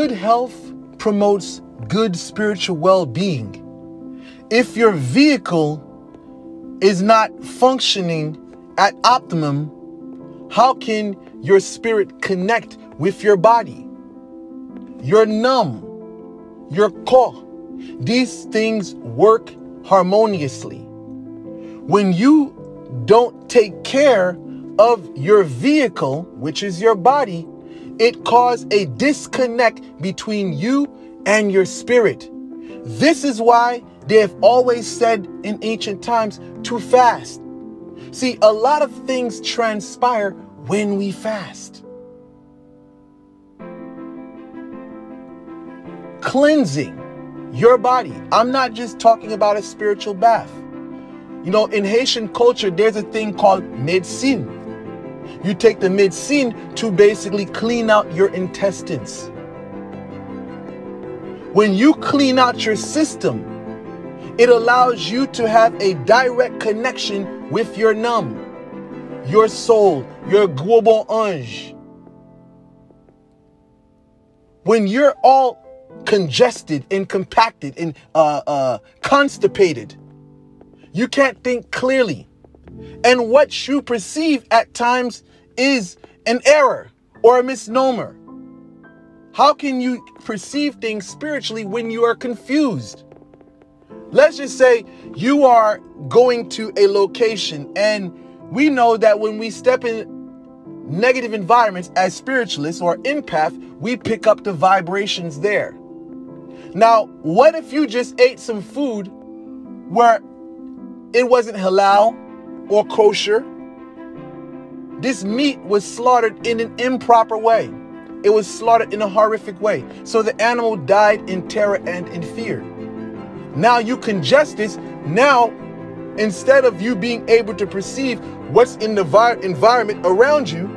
Good health promotes good spiritual well-being. If your vehicle is not functioning at optimum, how can your spirit connect with your body? You're numb, you're caught. These things work harmoniously. When you don't take care of your vehicle, which is your body, it causes a disconnect between you and your spirit. This is why they have always said in ancient times to fast. See, a lot of things transpire when we fast. Cleansing your body. I'm not just talking about a spiritual bath. You know, in Haitian culture, there's a thing called Medisin. You take the Medisin to basically clean out your intestines. When you clean out your system, it allows you to have a direct connection with your numb, your soul, your gros bon ange. When you're all congested and compacted and constipated, you can't think clearly. And what you perceive at times is an error or a misnomer. How can you perceive things spiritually when you are confused? Let's just say you are going to a location, and we know that when we step in negative environments as spiritualists or empath, we pick up the vibrations there. Now, what if you just ate some food where it wasn't halal or kosher? This meat was slaughtered in an improper way. It was slaughtered in a horrific way. So the animal died in terror and in fear. Now you congest this. Now, instead of you being able to perceive what's in the environment around you,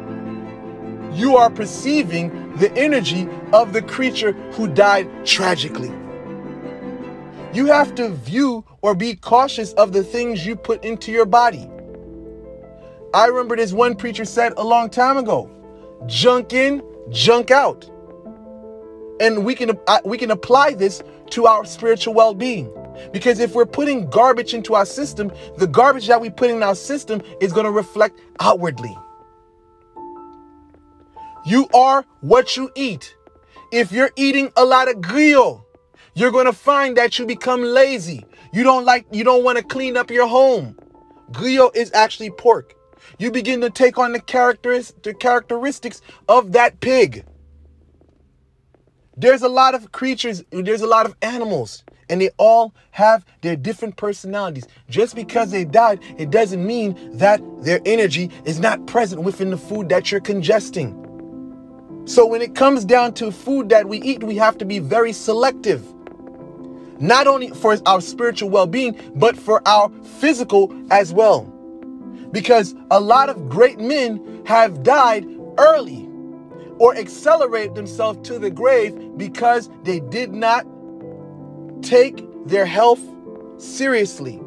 you are perceiving the energy of the creature who died tragically. You have to view or be cautious of the things you put into your body. I remember this one preacher said a long time ago, junk in, junk out. And we can apply this to our spiritual well-being, because if we're putting garbage into our system, the garbage that we put in our system is going to reflect outwardly. You are what you eat. If you're eating a lot of griot, you're going to find that you become lazy. You don't want to clean up your home. Griot is actually pork. You begin to take on the characteristics of that pig. There's a lot of creatures, there's a lot of animals, and they all have their different personalities. Just because they died, it doesn't mean that their energy is not present within the food that you're congesting. So when it comes down to food that we eat, we have to be very selective. Not only for our spiritual well-being, but for our physical as well. Because a lot of great men have died early or accelerate themselves to the grave because they did not take their health seriously.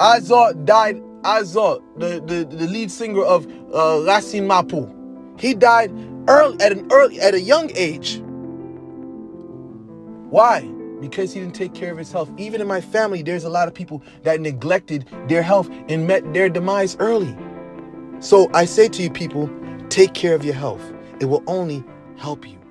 Azor died, Azor, the lead singer of Racine Mapu. He died at a young age. Why? Because he didn't take care of his health. Even in my family, there's a lot of people that neglected their health and met their demise early. So I say to you people, take care of your health. It will only help you.